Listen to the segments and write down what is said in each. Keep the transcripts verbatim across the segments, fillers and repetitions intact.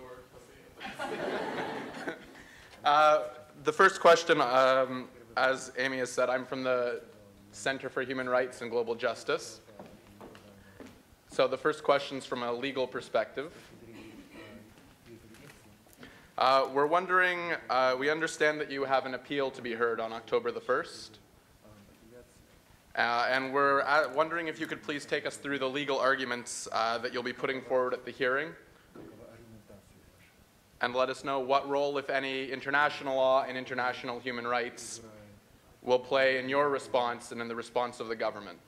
the word pussy. uh, the first question, um, as Amy has said, I'm from the Center for Human Rights and Global Justice. So the first question's from a legal perspective. Uh, we're wondering, uh, we understand that you have an appeal to be heard on October the first. Uh, and we're at, wondering if you could please take us through the legal arguments uh, that you'll be putting forward at the hearing. And let us know what role, if any, international law and international human rights will play in your response and in the response of the government.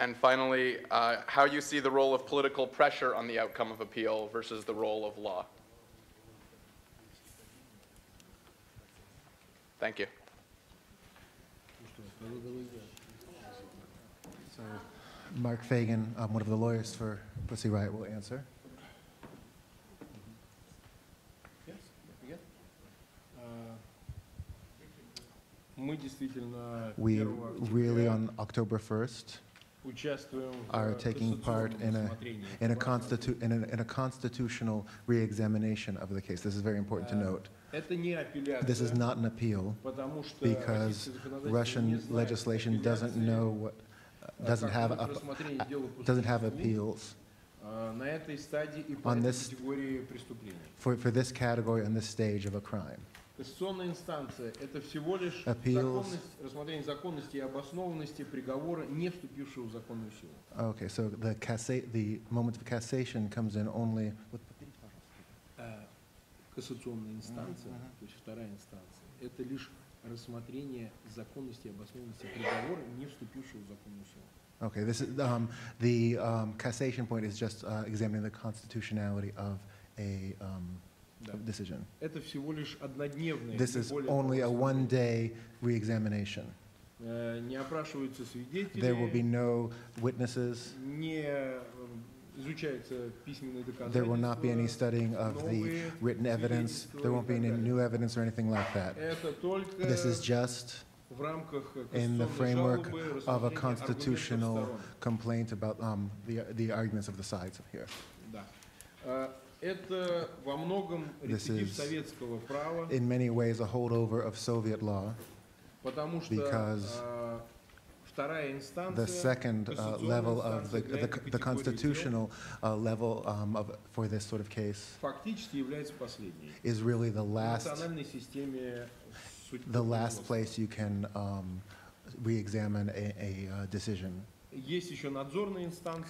And finally, uh, how you see the role of political pressure on the outcome of appeal versus the role of law. Thank you. So, Mark Fagan, um, one of the lawyers for Pussy Riot, will answer. Yes, yeah. uh, we really, on October first, are taking part in a in a, constitu in, a, in a constitutional re-examination of the case. This is very important to note. This is not an appeal because Russian legislation doesn't know what doesn't have a, doesn't have appeals on this for for this category on this stage of a crime. Appeals. Okay, so the cassa the moment of cassation comes in only with кассационная инстанция, то есть вторая инстанция, это лишь рассмотрение законности и обоснованности приговора, не вступившего в законную силу. Okay, this is um, the um, cassation point is just uh, examining the constitutionality of a um, decision. Это всего лишь однодневное. This is only a one-day re-examination. Не опрашиваются свидетели. There will be no witnesses. Не There will not be any studying of the written evidence. There won't be any new evidence or anything like that. This is just in the framework of a constitutional complaint about um, the, the arguments of the sides here. This is, in many ways, a holdover of Soviet law because the second uh, level of the, the, the constitutional uh, level um, of, for this sort of case is really the last, the last place you can um, re-examine a, a uh, decision.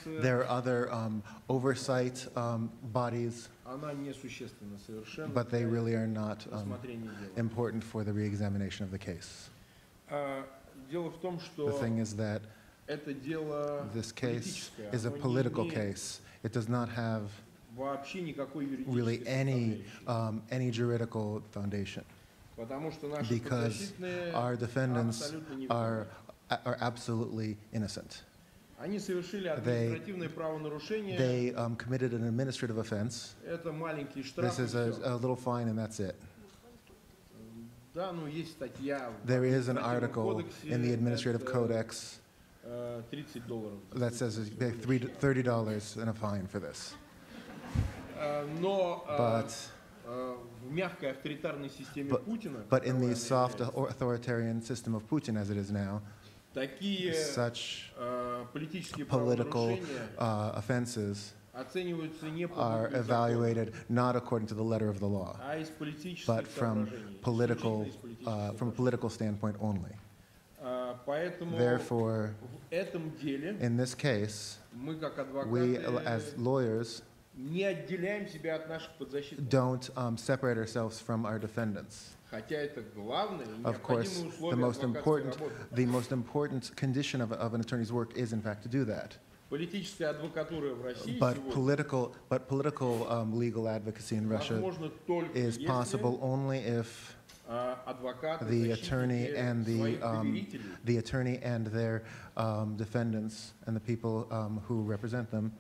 There are other um, oversight um, bodies, but they really are not um, important for the re-examination of the case. The thing is that this case is a political case. It does not have really any, um, any juridical foundation because our defendants are, are absolutely innocent. They, they um, committed an administrative offense. This is a, a little fine and that's it. There is an article in the Administrative Codex that says thirty dollars and a fine for this. But, but, but in the soft authoritarian system of Putin as it is now, such political uh, offenses are evaluated not according to the letter of the law, but from political, uh, from a political standpoint only. Therefore, in this case, we as lawyers don't um, separate ourselves from our defendants. Of course, the most important, the most important condition of, of an attorney's work is, in fact, to do that. But political, but political um, legal advocacy in Russia is possible only if the attorney and the um, the attorney and their um, defendants and the people um, who represent them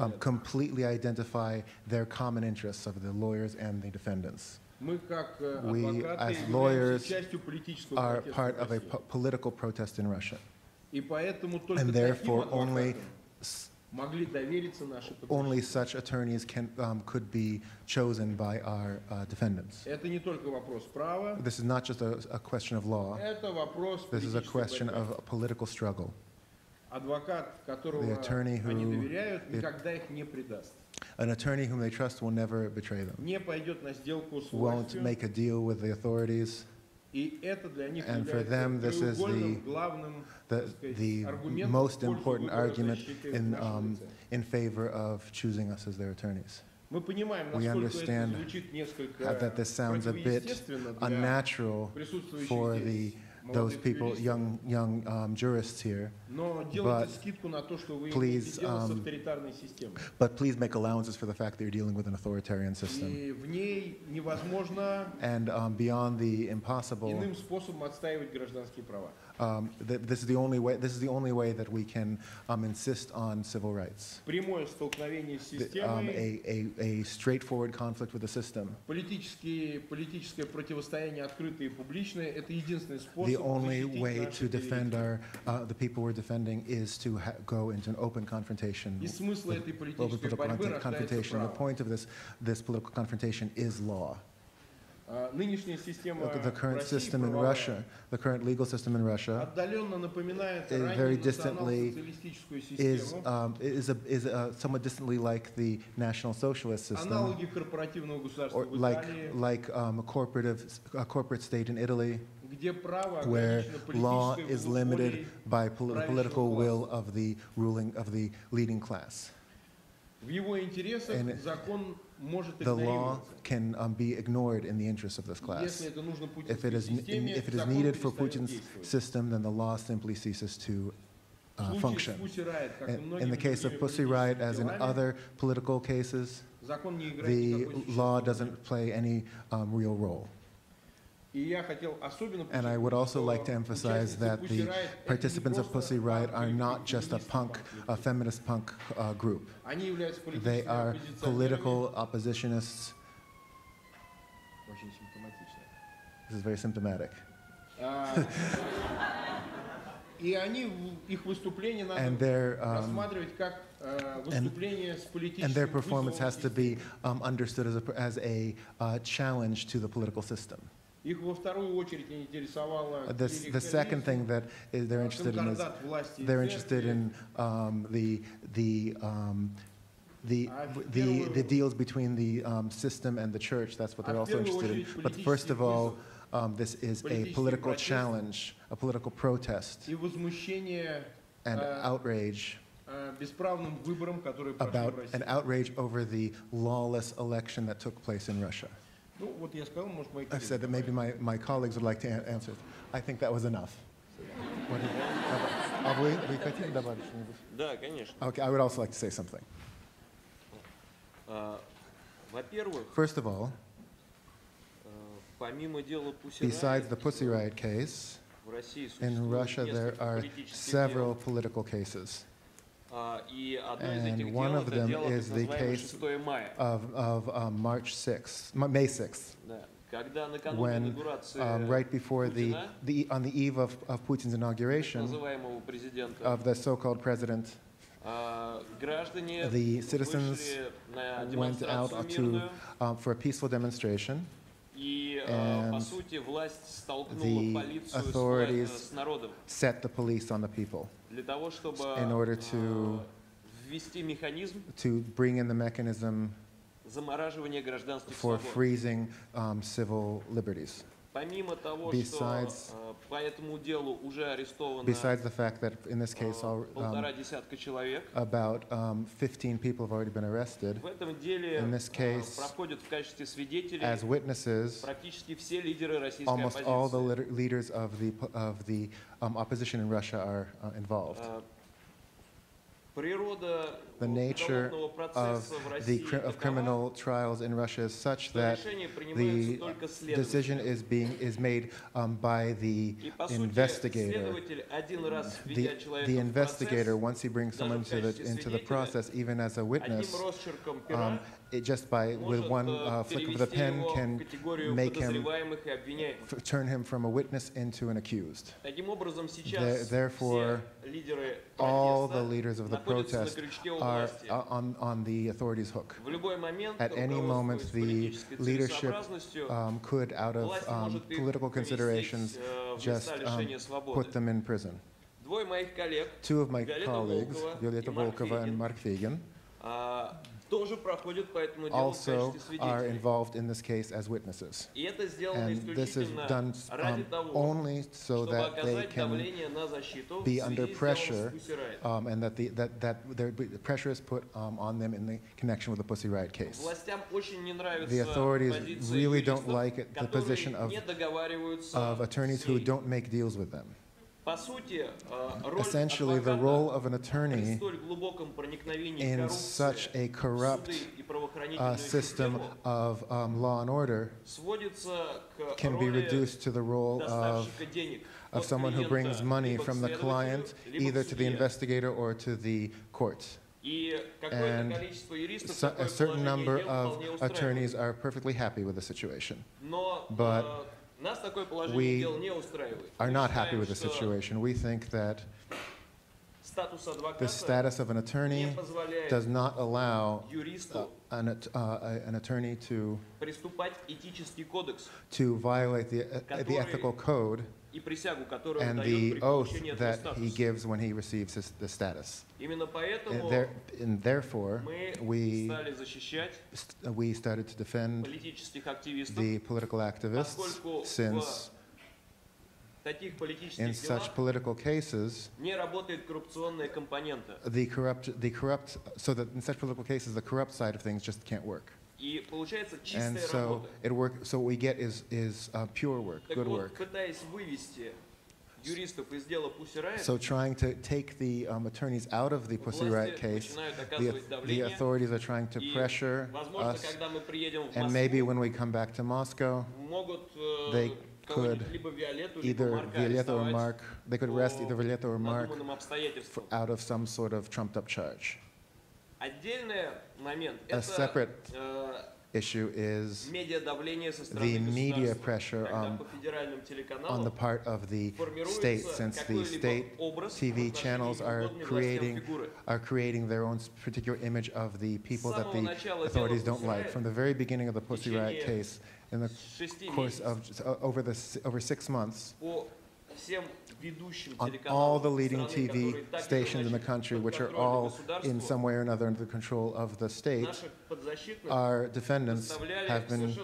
um, completely identify their common interests of the lawyers and the defendants. We, as lawyers, are part of a po political protest in Russia. And therefore, only, only such attorneys can, um, could be chosen by our uh, defendants. This is not just a, a question of law. This is a question of a political struggle. The attorney who, it, an attorney whom they trust will never betray them, won't make a deal with the authorities, and for them this is the, the, the most important argument in, um, in favor of choosing us as their attorneys. We understand that this sounds a bit unnatural for the those people, young, young um, jurists here, but please, um, but please make allowances for the fact that you're dealing with an authoritarian system. And um, beyond the impossible, um, th this is the only way. This is the only way that we can um, insist on civil rights. The, um, a, a, a straightforward conflict with the system. The only way to defend our, uh, the people we're defending is to ha go into an open confrontation. With, open political confrontation. The point of this, this political confrontation is law. The current system in Russia, the current legal system in Russia, very distantly is um, is a, is a somewhat distantly like the National Socialist system, or like like um, a corporative a corporate state in Italy, where law is limited by pol political will of the ruling of the leading class. And the law can um, be ignored in the interests of this class. If it is, if it is needed for Putin's system, then the law simply ceases to uh, function. In, in the case of Pussy Riot, as in other political cases, the law doesn't play any um, real role. And I would also like to emphasize that the participants of Pussy Riot are not just a punk, a feminist punk uh, group. They are political oppositionists. This is very symptomatic. And their, um, and, and their performance has to be um, understood as a, as a uh, challenge to the political system. This, the second thing that is they're interested in is they're interested in um, the the, um, the the the deals between the um, system and the church. That's what they're also interested in. But first of all, um, this is a political challenge, a political protest, and outrage. About an outrage over the lawless election that took place in Russia. I've said that maybe my, my colleagues would like to an answer. I think that was enough. Okay, I would also like to say something. First of all, besides the Pussy Riot case, in Russia there are several political cases. And one of them is the case of, of um, March sixth, May sixth, when um, right before the, the, on the eve of, of Putin's inauguration of the so-called president, the citizens went out to, um, for a peaceful demonstration. And the authorities set the police on the people in order to, to bring in the mechanism for freezing um, civil liberties. Besides, besides the fact that in this case all, um, about um, fifteen people have already been arrested, in this case, as witnesses, almost all the leaders of the, of the um, opposition in Russia are uh, involved. The nature of, the cri of criminal trials in Russia is such that the decision is, being, is made um, by the investigator. The, the investigator, once he brings someone to the, into the process, even as a witness, um, it just by with one uh, flick of the pen can make him, turn him from a witness into an accused. The, therefore, all the leaders of the protest are on, on the authorities' hook. At any moment, the leadership um, could, out of um, political considerations, just um, put them in prison. Two of my colleagues, Violetta Volkova and Mark Fagan, also are involved in this case as witnesses. And this is done um, only so that they can be under pressure um, and that the that, that their pressure is put um, on them in the connection with the Pussy Riot case. The authorities really don't like it, the position of, of attorneys who don't make deals with them. Essentially, the role of an attorney in such a corrupt uh, system of um, law and order can be reduced to the role of, of someone who brings money from the client either to the investigator or to the court. And so, a certain number of attorneys are perfectly happy with the situation. But we are not happy with the situation. We think that the status of an attorney does not allow uh, an, uh, an attorney to, to violate the, uh, the ethical code and the oath that he gives when he receives his, the status. And, there, and therefore, we, st we started to defend the political activists since in such political cases, the corrupt, the corrupt, so that in such political cases, the corrupt side of things just can't work. And so it work. So what we get is is uh, pure work, good work. So trying to take the um, attorneys out of the Pussy Riot case, the, the authorities are trying to pressure us. And maybe when we come back to Moscow, they could either Violetta or Mark. They could arrest either Violetta or Mark for, out of some sort of trumped-up charge. A separate issue is the media pressure on, on the part of the state, since the state T V channels are creating, are creating their own particular image of the people that the authorities don't like. From the very beginning of the Pussy Riot case, in the course of uh, over, the, over six months, on all the leading T V stations in the country, which are all in some way or another under the control of the state, our defendants have been,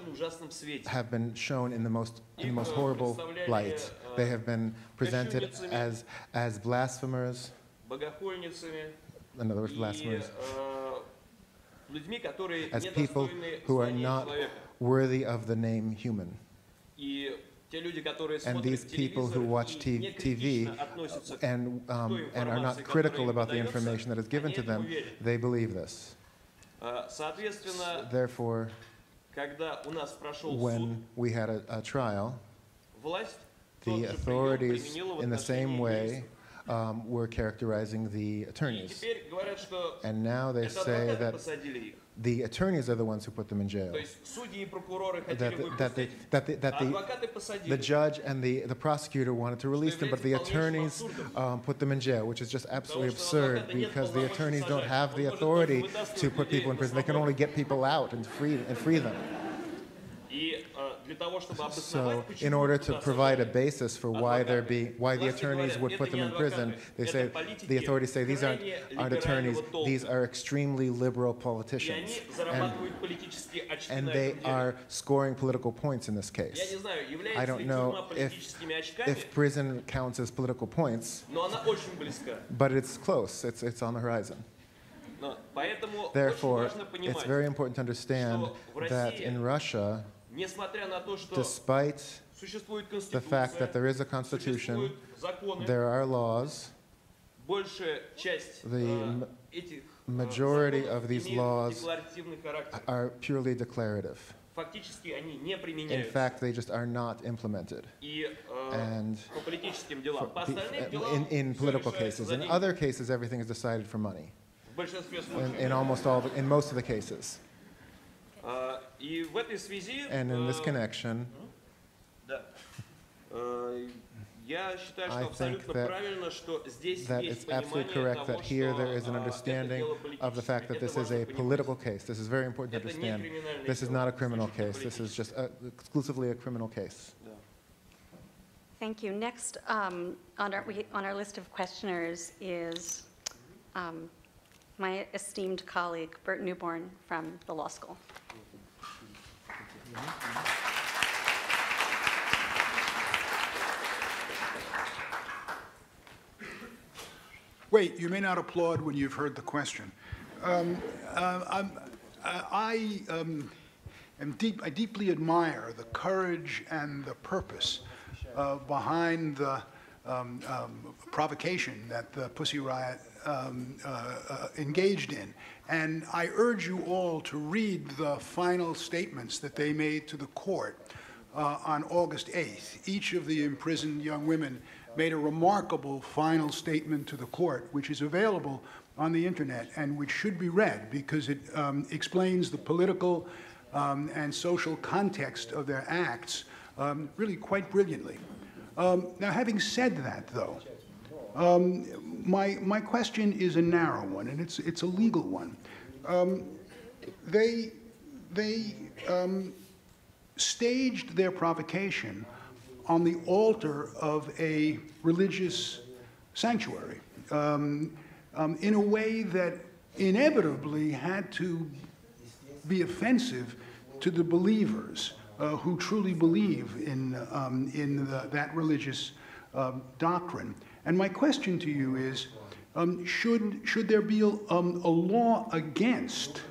have been shown in the most, in the most horrible light. They have been presented as, as blasphemers, in other words, blasphemers, as people who are not worthy of the name human. And these people who watch T V and, um, and are not critical about the information that is given to them, they believe this. Therefore, when we had a, a trial, the authorities, in the same way, um, were characterizing the attorneys. And now they say that the attorneys are the ones who put them in jail. That the, that the, that the, that the, the judge and the, the prosecutor wanted to release them, but the attorneys um, put them in jail, which is just absolutely absurd, because the attorneys don't have the authority to put people in prison. They can only get people out and free, and free them. So, in order to provide a basis for why there be why the attorneys would put them in prison, they say the authorities say these aren't, aren't attorneys; these are extremely liberal politicians, and, and they are scoring political points in this case. I don't know if if prison counts as political points, but it's close. It's it's on the horizon. Therefore, it's very important to understand that in Russia, despite the fact that there is a constitution, there are laws, the majority of these laws are purely declarative. In fact, they just are not implemented. And in, in political cases. In other cases, everything is decided for money. In, in almost all, the, in most of the cases. And in this connection, I think that, that it's absolutely correct that here there is an understanding of the fact that this is a political case. This is very important to understand. This is not a criminal case. This is just a, exclusively a criminal case. Thank you. Next um, on, our, we, on our list of questioners is um, my esteemed colleague, Burt Neuborne from the law school. Wait, you may not applaud when you've heard the question. Um, uh, I'm, uh, I, um, am deep, I deeply admire the courage and the purpose uh, behind the um, um, provocation that the Pussy Riot um, uh, uh, engaged in. And I urge you all to read the final statements that they made to the court uh, on August eighth. Each of the imprisoned young women made a remarkable final statement to the court, which is available on the internet and which should be read because it um, explains the political um, and social context of their acts um, really quite brilliantly. Um, now, having said that, though, um, my, my question is a narrow one, and it's, it's a legal one. Um, they they um, staged their provocation on the altar of a religious sanctuary um, um, in a way that inevitably had to be offensive to the believers uh, who truly believe in, um, in the, that religious uh, doctrine. And my question to you is, um, should, should there be um, a law against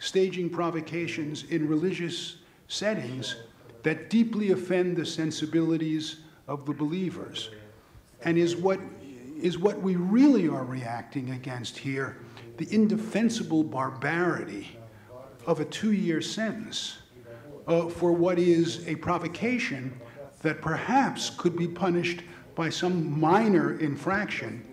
staging provocations in religious settings that deeply offend the sensibilities of the believers? And is what, is what we really are reacting against here the indefensible barbarity of a two-year sentence uh, for what is a provocation that perhaps could be punished by some minor infraction,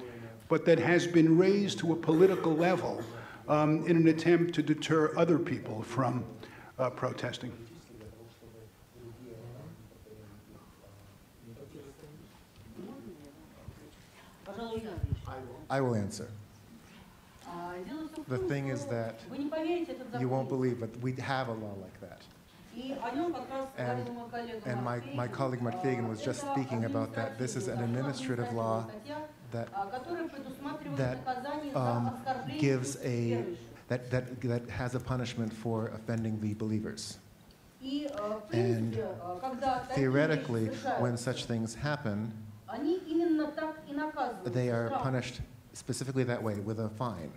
but that has been raised to a political level um, in an attempt to deter other people from uh, protesting? I will answer. The thing is that you won't believe, but we have a law like that. And, and my, my colleague Mark Fagan was just speaking about that. This is an administrative law that, that um, gives a, that, that, that has a punishment for offending the believers. And theoretically, when such things happen, they are punished specifically that way, with a fine.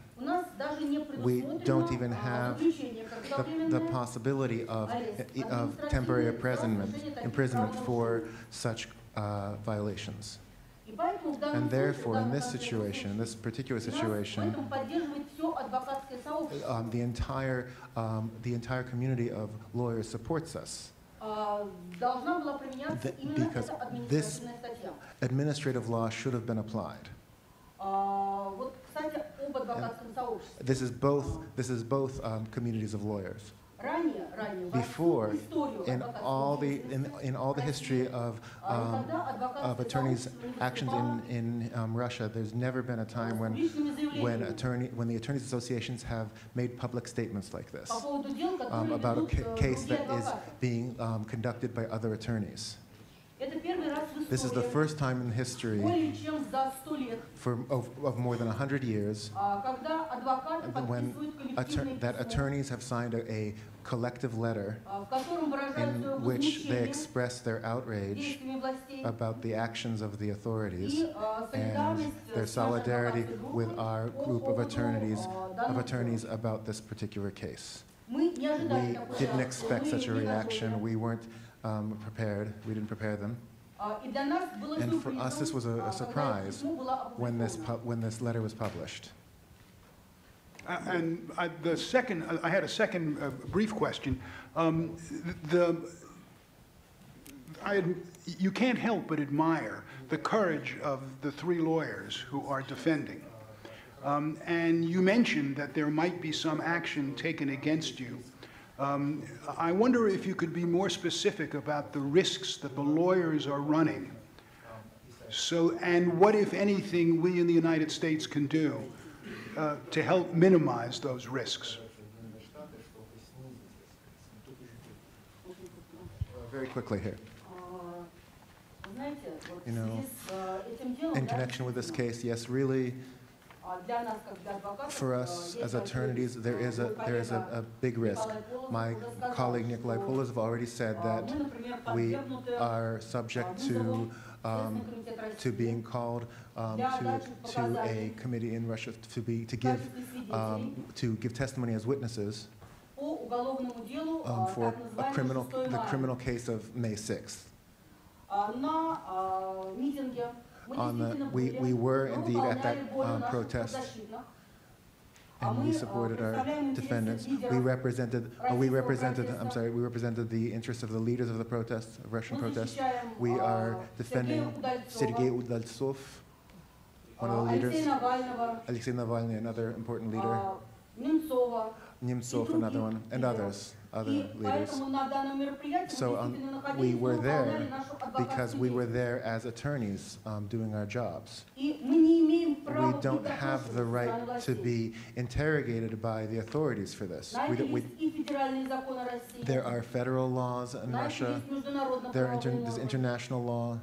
We don't even have the, the possibility of, of temporary imprisonment, imprisonment for such uh, violations. And therefore, in this situation, this particular situation, um, the, entire, um, the entire community of lawyers supports us. The, because this administrative law should have been applied. And this is both. This is both um, communities of lawyers. Before, in all the in, in all the history of um, of attorneys' actions in in um, Russia, there's never been a time when when attorney when the attorneys' associations have made public statements like this um, about a ca case that is being um, conducted by other attorneys. This is the first time in history for, of, of more than one hundred years when atter that attorneys have signed a, a collective letter in which they express their outrage about the actions of the authorities and their solidarity with our group of attorneys, of attorneys about this particular case. We didn't expect such a reaction. We weren't Um, prepared. We didn't prepare them. And for us, this was a, a surprise when this, when this letter was published. Uh, and I, the second, I had a second uh, brief question. Um, the, I, you can't help but admire the courage of the three lawyers who are defending. Um, and you mentioned that there might be some action taken against you Um, I wonder if you could be more specific about the risks that the lawyers are running. So, and what, if anything, we in the United States can do uh, to help minimize those risks? Very quickly here. You know, in connection with this case, yes, really, for us as attorneys, there is a there is a, a big risk. My colleague Nikolai Polozov already said that we are subject to um, to being called um, to to a committee in Russia to be to give um, to give testimony as witnesses um, for a criminal the criminal case of May sixth. On the, we, we were indeed at that um, protest, and we supported our defendants. We represented, uh, we represented, I'm sorry, we represented the interests of the leaders of the protests, of Russian protests. We are defending Sergei Udaltsov, one of the leaders, Alexei Navalny, another important leader, Nemtsov, another one, and others. Other leaders. So um, we were there because we were there as attorneys um, doing our jobs. We don't have the right to be interrogated by the authorities for this. We, we, there are federal laws in Russia. There are inter there's international law.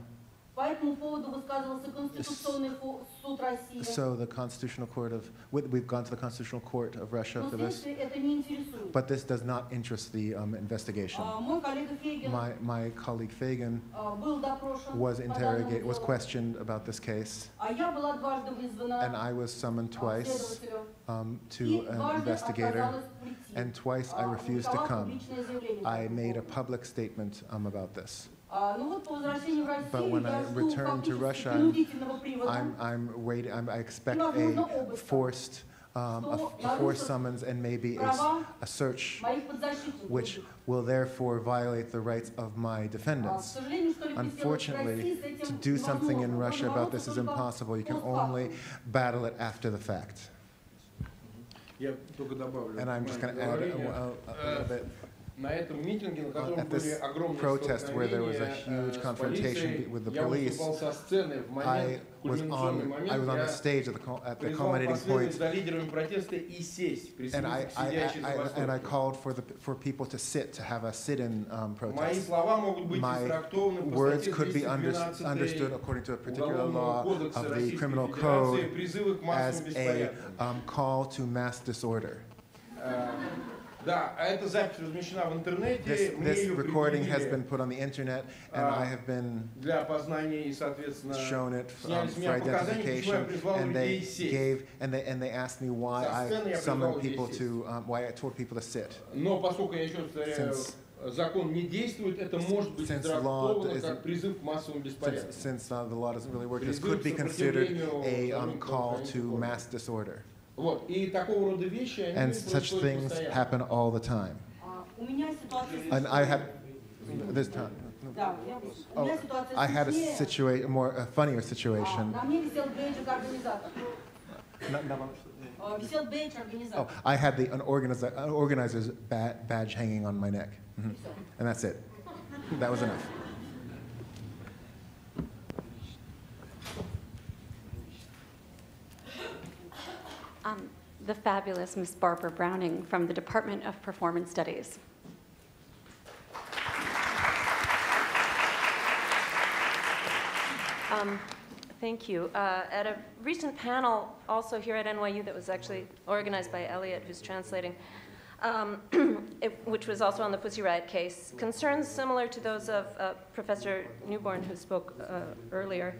So the Constitutional Court of, we've gone to the Constitutional Court of Russia for this, but this does not interest the um, investigation. My, my colleague Fagan was interrogated, was questioned about this case, and I was summoned twice um, to an investigator, and twice I refused to come. I made a public statement um, about this. But when I return to Russia, I'm, I'm waiting. I'm, I expect a forced, um, a, a forced summons and maybe a, a search, which will therefore violate the rights of my defendants. Unfortunately, to do something in Russia about this is impossible. You can only battle it after the fact. And I'm just going to add a, a, a little bit. At this protest where there was a huge confrontation with the police, I was on, I was on the stage at the, at the culminating point, and I, I, I, I, and I called for, the, for people to sit, to have a sit-in um, protest. My words could be under, understood according to a particular law of the criminal code as a um, call to mass disorder. This, this recording has been put on the internet, and I have been shown it um, for identification. And they gave, and they and they asked me why I summoned people to, um, why I told people to sit. Since, Since, law since, since uh, the law doesn't really work, this could be considered a um, call to mass disorder. And such things happen all the time. And I had this time. Oh, I had a situation, more a funnier situation. Oh, I had the an, organizer, an organizer's badge hanging on my neck, mm-hmm. And that's it. That was enough. Um, the fabulous Miz Barbara Browning from the Department of Performance Studies. Um, thank you. Uh, at a recent panel also here at N Y U that was actually organized by Eliot, who's translating, um, it, which was also on the Pussy Riot case, concerns similar to those of uh, Professor Neuborne, who spoke uh, earlier,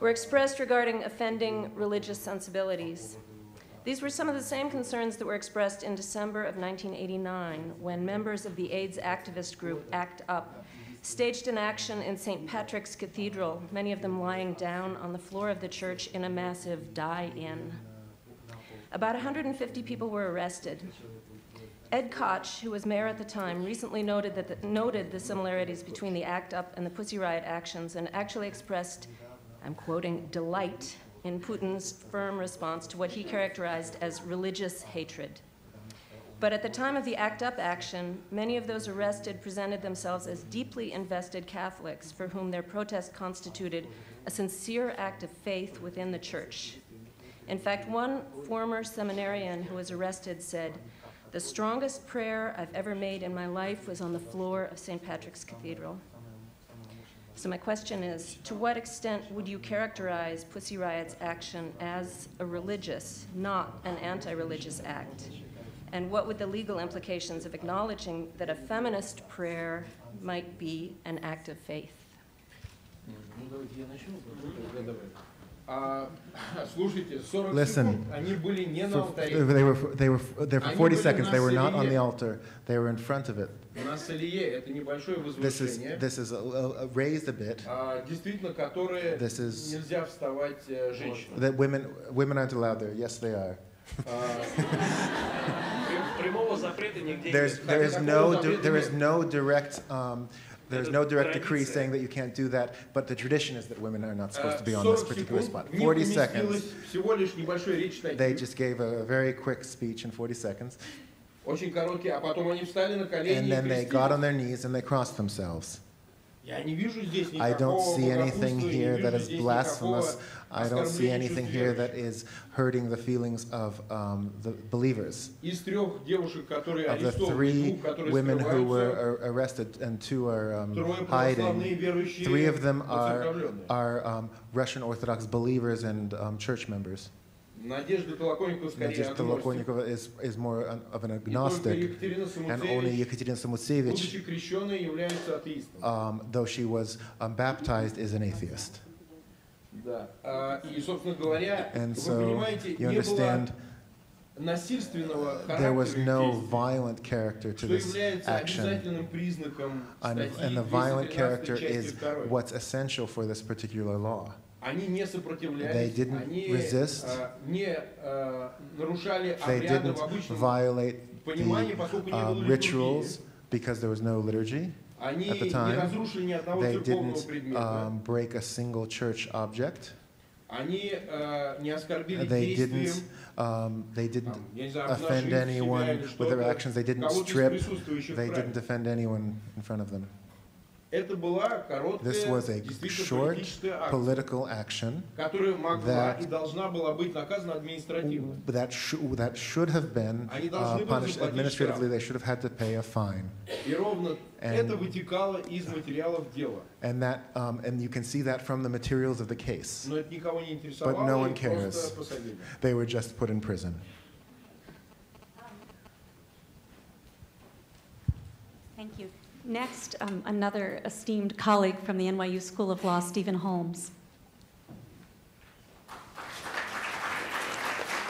were expressed regarding offending religious sensibilities. These were some of the same concerns that were expressed in December of nineteen eighty-nine when members of the AIDS activist group ACT UP staged an action in Saint Patrick's Cathedral, many of them lying down on the floor of the church in a massive die-in. About one hundred fifty people were arrested. Ed Koch, who was mayor at the time, recently noted, that the, noted the similarities between the ACT UP and the Pussy Riot actions and actually expressed, I'm quoting, delight in Putin's firm response to what he characterized as religious hatred. But at the time of the ACT UP action, many of those arrested presented themselves as deeply invested Catholics for whom their protest constituted a sincere act of faith within the church. In fact, one former seminarian who was arrested said, "The strongest prayer I've ever made in my life was on the floor of Saint Patrick's Cathedral." So my question is, to what extent would you characterize Pussy Riot's action as a religious, not an anti-religious act? And what would the legal implications of acknowledging that a feminist prayer might be an act of faith? Listen, for, they were they were there for forty seconds. They were not on the altar. They were in front of it. This is this is a, a, raised a bit. This is that women women aren't allowed there. Yes, they are. There's, there is no there is no direct um, there is no direct decree saying that you can't do that, but the tradition is that women are not supposed to be on this particular spot. forty seconds. They just gave a very quick speech in forty seconds. And then they got on their knees and they crossed themselves. I don't see anything here that is blasphemous. I don't see anything here that is hurting the feelings of um, the believers. Of the three women who were arrested and two are um, hiding, three of them are, are um, Russian Orthodox believers and um, church members. Надежда Tolokonikova is, is more an, of an agnostic, and only Yekaterina Samutsevich, um, though she was um, baptized, is an atheist. And so, you understand, there was no violent character to this action, and, and the violent character is what's essential for this particular law. They didn't resist. They didn't violate the uh, rituals because there was no liturgy at the time. They didn't um, break a single church object. They didn't, um, they didn't offend anyone with their actions. They didn't strip. They didn't offend anyone in front of them. This was a short political action that, that, sh that should have been uh, punished administratively. They should have had to pay a fine. And, and, that, um, and you can see that from the materials of the case. But no one cares. They were just put in prison. Thank you. Next, um, another esteemed colleague from the N Y U School of Law, Stephen Holmes.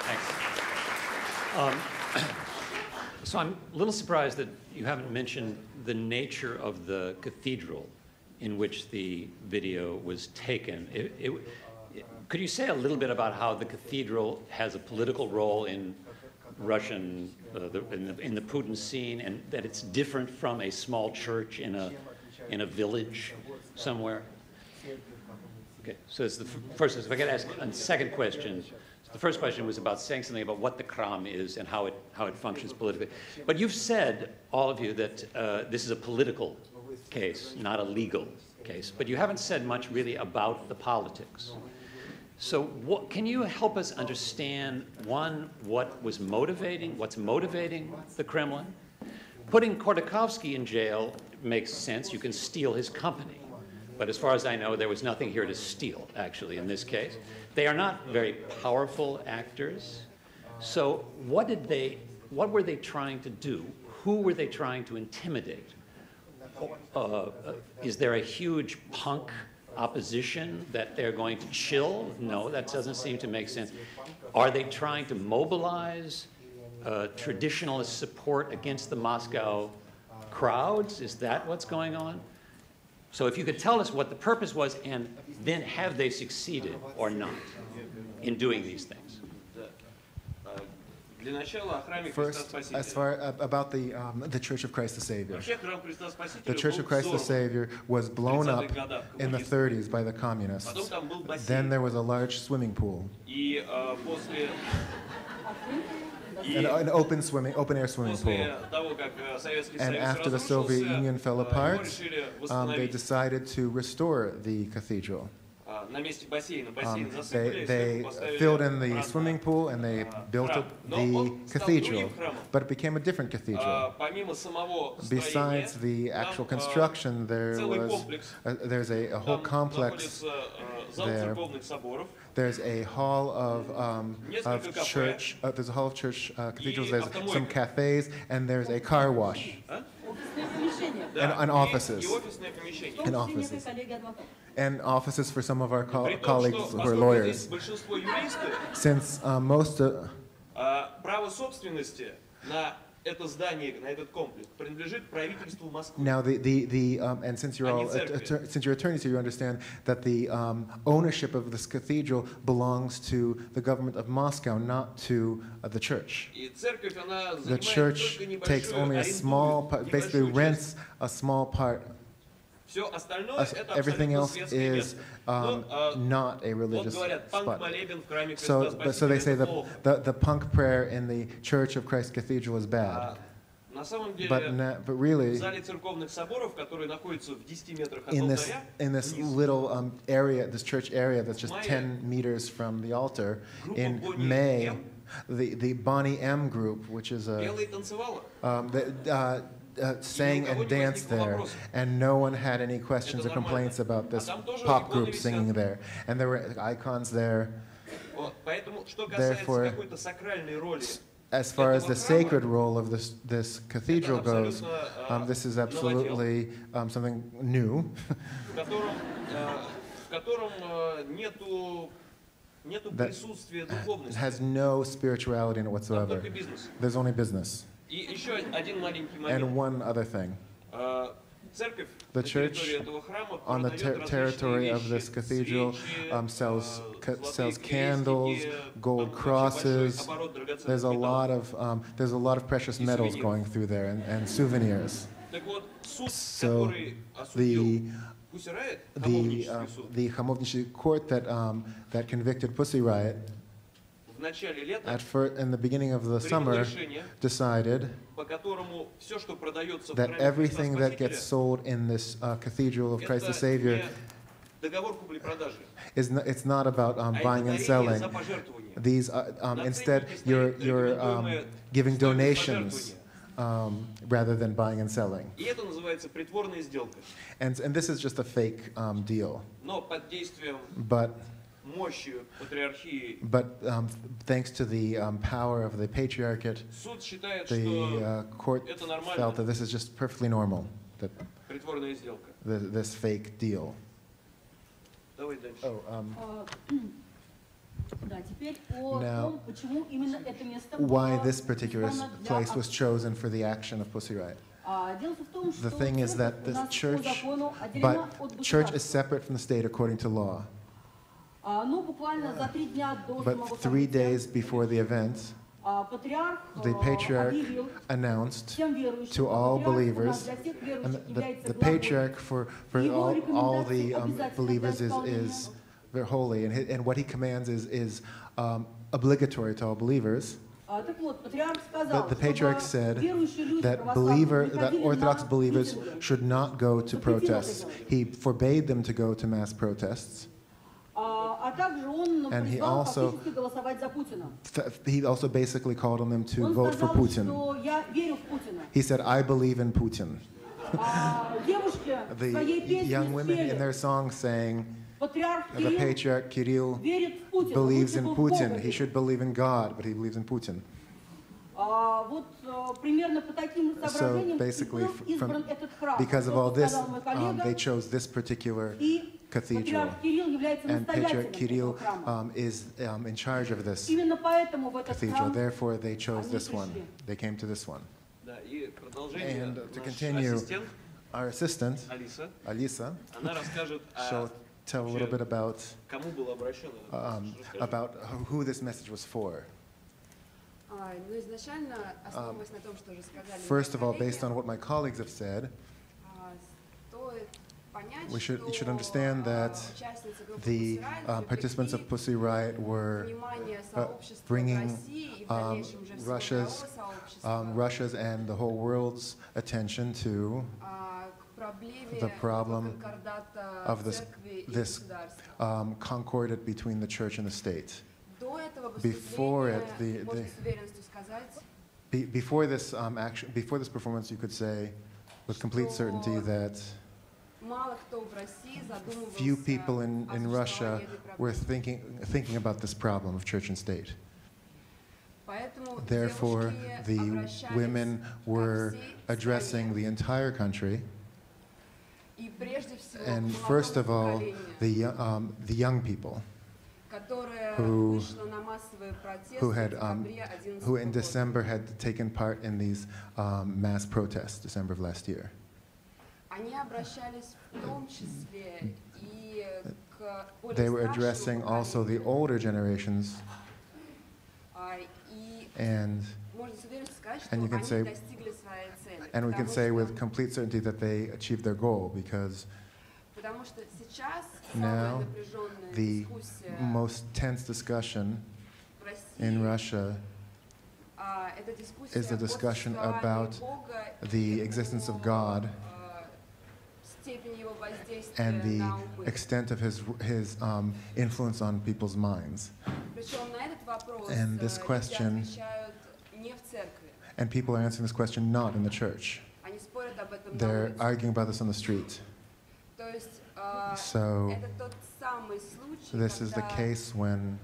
Thanks. Um, so I'm a little surprised that you haven't mentioned the nature of the cathedral in which the video was taken. It, it, it, could you say a little bit about how the cathedral has a political role in Russian, uh, the, in, the, in the Putin scene, and that it's different from a small church in a in a village somewhere? Okay, so it's the first. If I could ask a second question, so the first question was about saying something about what the Kram is and how it how it functions politically. But you've said, all of you, that uh, this is a political case, not a legal case. But you haven't said much really about the politics. So what, can you help us understand, one, what was motivating, what's motivating the Kremlin? Putting Khodorkovsky in jail makes sense. You can steal his company. But as far as I know, there was nothing here to steal, actually, in this case. They are not very powerful actors. So what did they, what were they trying to do? Who were they trying to intimidate? Uh, is there a huge punk opposition that they're going to chill? No, that doesn't seem to make sense. Are they trying to mobilize uh, traditionalist support against the Moscow crowds? Is that what's going on? So if you could tell us what the purpose was, and then have they succeeded or not in doing these things? First, as far uh, about the, um, the Church of Christ the Savior. The Church of Christ the Savior was blown up in the thirties by the communists. Then there was a large swimming pool. an, an open swimming, open air swimming pool. And after the Soviet Union fell apart, um, they decided to restore the cathedral. Um, they, they filled in the swimming pool and they built up the cathedral, but it became a different cathedral. Besides the actual construction, there was a, there's a, a whole complex there. There's a hall of, um, of church, uh, there's a hall of church uh, cathedrals, there's some cafes, and there's a car wash. And, and offices, and offices, and offices for some of our co colleagues who are lawyers. Since uh, most of now the the, the um, and since you're all since you're attorneys here, you understand that the um, ownership of this cathedral belongs to the government of Moscow, not to uh, the church. The church takes only a small part, basically rents a small part. Everything else is um, not a religious spot. So, but, so they say the, the, the punk prayer in the Church of Christ Cathedral is bad. But, na, but really, in this, in this little um, area, this church area that's just ten meters from the altar, in May, the, the Boney M group, which is a... Um, the, uh, Uh, sang and danced there, and no one had any questions or complaints about this pop group singing there. And there were icons there. Therefore, as far as the sacred role of this, this cathedral goes, um, this is absolutely um, something new. That has no spirituality in it whatsoever. There's only business. And one other thing. The church on the ter territory of this cathedral um, sells, ca sells candles, gold crosses. There's a lot of, um, there's a lot of precious metals going through there, and, and souvenirs. So the, the, uh, the Khamovniki court that, um, that convicted Pussy Riot At first, in the beginning of the summer, decided that everything that gets sold in this uh, Cathedral of Christ the Savior is not, it's not about um, buying and selling. These, uh, um, instead, you're, you're um, giving donations um, rather than buying and selling. And, and this is just a fake um, deal. But... But um, thanks to the um, power of the Patriarchate, the uh, court felt that this is just perfectly normal, that this, this fake deal. Oh, um, now, why this particular place was chosen for the action of Pussy Riot. The thing is that the church, but church is separate from the state according to law. But three days before the event, the Patriarch announced to all believers, and the, the Patriarch for, for all, all the um, believers is, is they're holy, and, and what he commands is, is um, obligatory to all believers. The, the Patriarch said that, believer, that Orthodox believers should not go to protests. He forbade them to go to mass protests. And he also, he also basically called on them to vote for Putin. He said, I believe in Putin. The young women in their song sang, the Patriarch Kirill believes in Putin. He should believe in God, but he believes in Putin. So basically, from, because of all this, um, they chose this particular cathedral. And Patriarch Kirill um, is um, in charge of this cathedral. Therefore, they chose this one. They came to this one. And to continue, our assistant, Alisa, shall tell a little bit about, um, about who this message was for. Um, first of all, based on what my colleagues have said, We should, it should understand that the uh, participants of Pussy Riot were uh, bringing um, Russia's, um, Russia's and the whole world's attention to the problem of this, this um, concord between the church and the state. Before it, the, the, be, before this um, action, before this performance, you could say with complete certainty that few people in, in Russia were thinking, thinking about this problem of church and state. Therefore, the women were addressing the entire country, and first of all, the, um, the young people who, who, had, um, who in December had taken part in these um, mass protests, December of last year. They were addressing also the older generations, and, and you can say, and we can say with complete certainty that they achieved their goal, because now the most tense discussion in Russia is the discussion about the existence of God and the extent of his, his um, influence on people's minds. And this question, and people are answering this question not in the church. They're arguing about this on the street. So this is the case when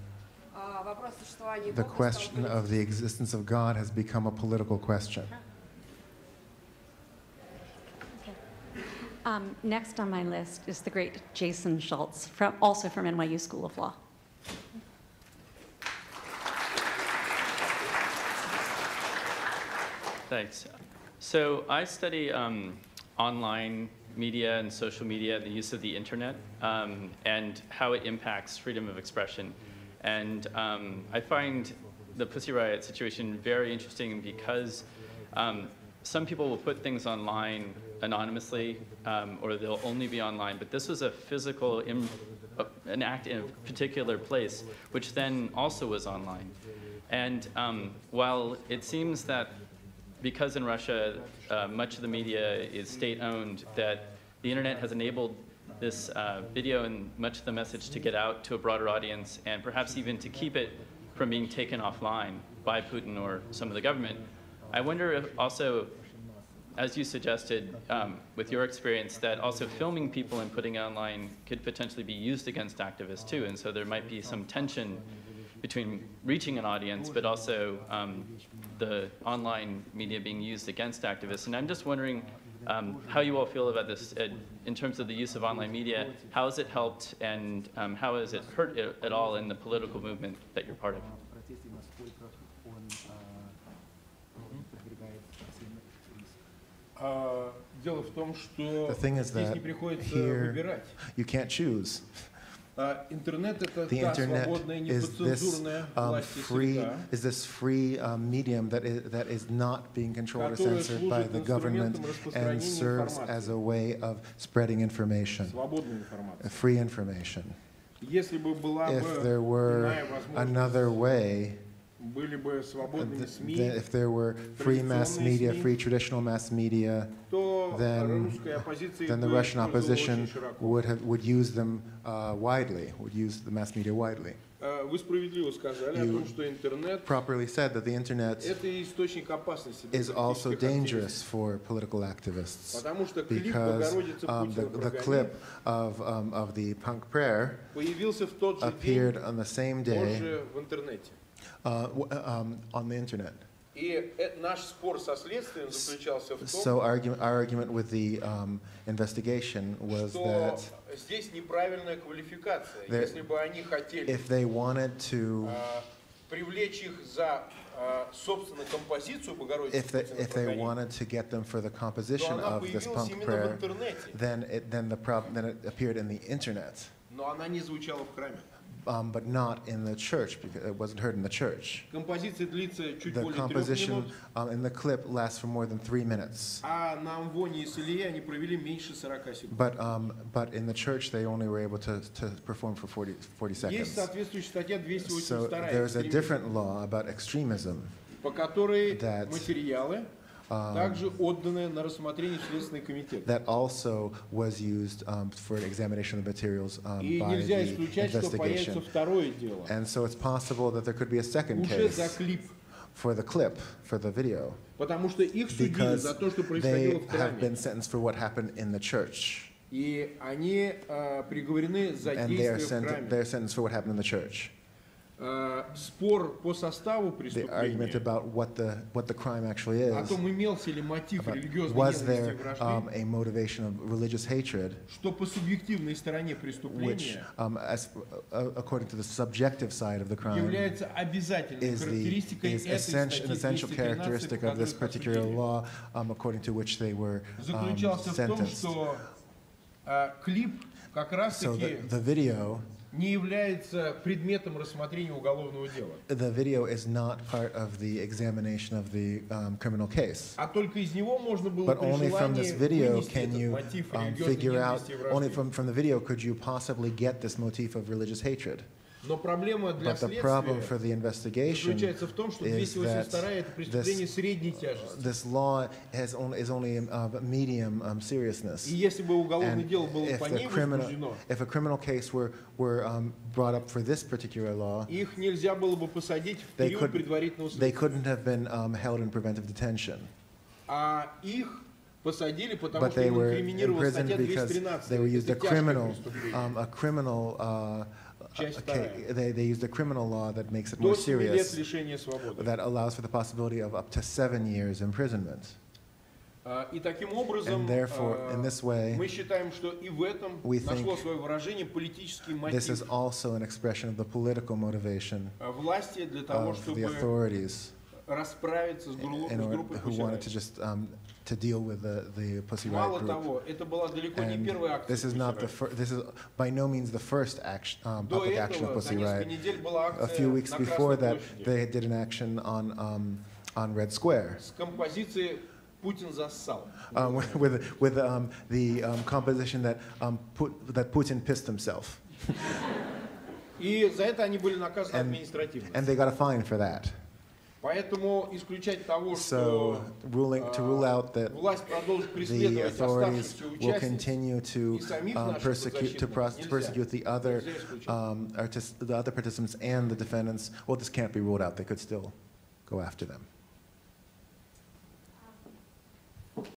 the question of the existence of God has become a political question. Um, next on my list is the great Jason Schultz, from, also from N Y U School of Law. Thanks. So I study um, online media and social media and the use of the internet um, and how it impacts freedom of expression. And um, I find the Pussy Riot situation very interesting because um, some people will put things online anonymously, um, or they'll only be online. But this was a physical, in, uh, an act in a particular place, which then also was online. And um, while it seems that because in Russia, uh, much of the media is state-owned, that the internet has enabled this uh, video and much of the message to get out to a broader audience, and perhaps even to keep it from being taken offline by Putin or some of the government. I wonder if also, as you suggested, um, with your experience, that also filming people and putting it online could potentially be used against activists too, and so there might be some tension between reaching an audience, but also um, the online media being used against activists. And I'm just wondering um, how you all feel about this uh, in terms of the use of online media. How has it helped, and um, how has it hurt at all in the political movement that you're part of? The thing is that here you can't choose. The internet is this um, free, is this free um, medium that is, that is not being controlled or censored by the government, and serves as a way of spreading information, free information. If there were another way, if there were free mass media, free traditional mass media, then, then the Russian opposition would, have, would use them uh, widely, would use the mass media widely. You properly said that the internet is also dangerous for political activists, because um, the, the clip of, um, of the punk prayer appeared on the same day Uh, um, on the internet. So argument, our argument with the um, investigation was that if they wanted to, if they, if they wanted to get them for the composition of this punk prayer, then it, then the problem, then it appeared in the internet. um, but not in the church, because it wasn't heard in the church. The composition um, in the clip lasts for more than three minutes. But, um, but in the church, they only were able to, to perform for forty, forty seconds. So there's a different law about extremism that Um, that also was used um, for examination of materials um, by the investigation. And so it's possible that there could be a second case for the clip, for the video, because they have been sentenced for what happened in the church. And they are sent, they're sentenced for what happened in the church. The argument about what the what the crime actually is, about, was there um, a motivation of religious hatred, which, um, as, uh, according to the subjective side of the crime, is, the, is essential, an essential characteristic of this particular law, um, according to which they were um, sentenced. So the, the video. The video is not part of the examination of the um, criminal case. But only from this video can you um, figure out, only from, from the video could you possibly get this motif of religious hatred. But the problem for the investigation is that this, this law has only, is only of medium um, seriousness. And if, the criminal, if a criminal case were, were um, brought up for this particular law, they, could, they couldn't have been um, held in preventive detention. But they were imprisoned because they were used a criminal, um, a criminal uh, Okay, they, they used a criminal law that makes it more serious, that allows for the possibility of up to seven years imprisonment. And therefore, in this way, we think this is also an expression of the political motivation of the authorities in order, who wanted to just um, to deal with the, the Pussy Riot group. And this is not the first. This is by no means the first action, um, public action of Pussy Riot. A few weeks before that, they did an action on um, on Red Square. Um, with with, with um, the um, composition that um, put, that Putin pissed himself. and, and they got a fine for that. So, ruling, to rule out that the authorities will continue to um, persecute to persecute the other um, artists, the other participants and the defendants, well, this can't be ruled out. They could still go after them.